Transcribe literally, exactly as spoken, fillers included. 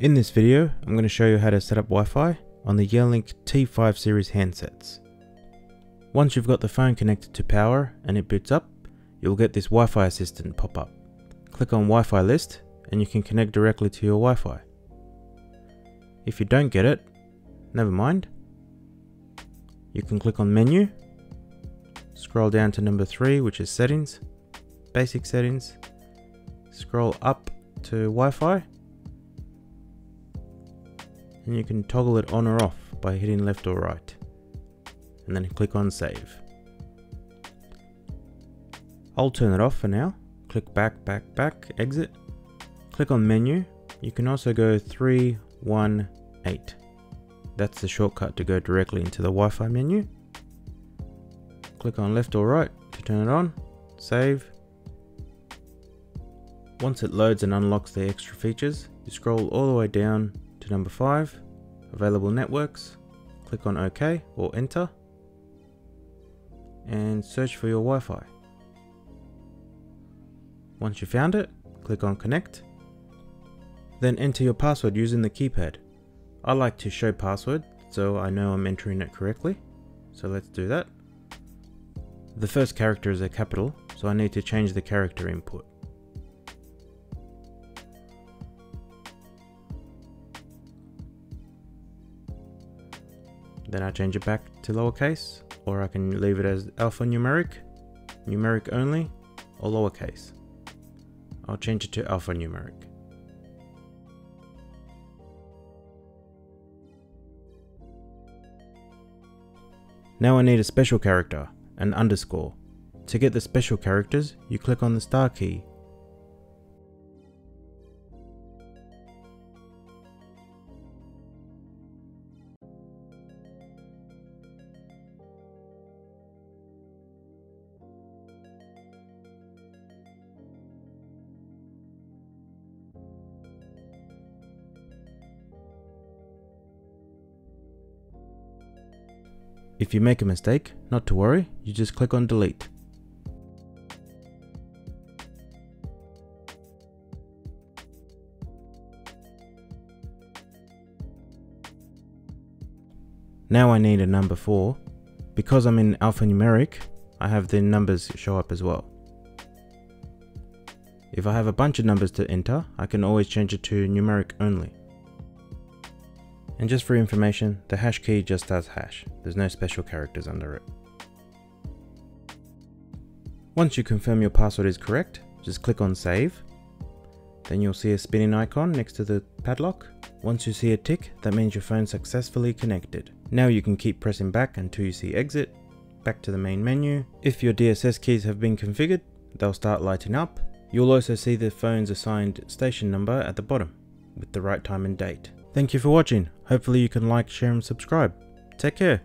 In this video, I'm going to show you how to set up Wi-Fi on the Yealink T five series handsets. Once you've got the phone connected to power and it boots up, you'll get this Wi-Fi assistant pop up. Click on Wi-Fi list and you can connect directly to your Wi-Fi. If you don't get it, never mind. You can click on menu, scroll down to number three, which is settings, basic settings, scroll up to Wi-Fi, and you can toggle it on or off by hitting left or right, and then click on save. I'll turn it off for now. Click back, back, back, exit. Click on menu. You can also go three one eight. That's the shortcut to go directly into the Wi-Fi menu. Click on left or right to turn it on, save. Once it loads and unlocks the extra features, you scroll all the way down to number five, available networks, click on OK or enter, and search for your Wi-Fi. Once you found it, click on connect, then enter your password using the keypad. I like to show password so I know I'm entering it correctly, so let's do that. The first character is a capital, so I need to change the character input. Then I change it back to lowercase, or I can leave it as alphanumeric, numeric only, or lowercase. I'll change it to alphanumeric. Now I need a special character, an underscore. To get the special characters, you click on the star key. If you make a mistake, not to worry, you just click on delete. Now I need a number four. Because I'm in alphanumeric, I have the numbers show up as well. If I have a bunch of numbers to enter, I can always change it to numeric only. And just for information, the hash key just does hash. There's no special characters under it. Once you confirm your password is correct, just click on save. Then you'll see a spinning icon next to the padlock. Once you see a tick, that means your phone successfully connected. Now you can keep pressing back until you see exit, back to the main menu. If your D S S keys have been configured, they'll start lighting up. You'll also see the phone's assigned station number at the bottom with the right time and date. Thank you for watching. Hopefully you can like, share and subscribe. Take care.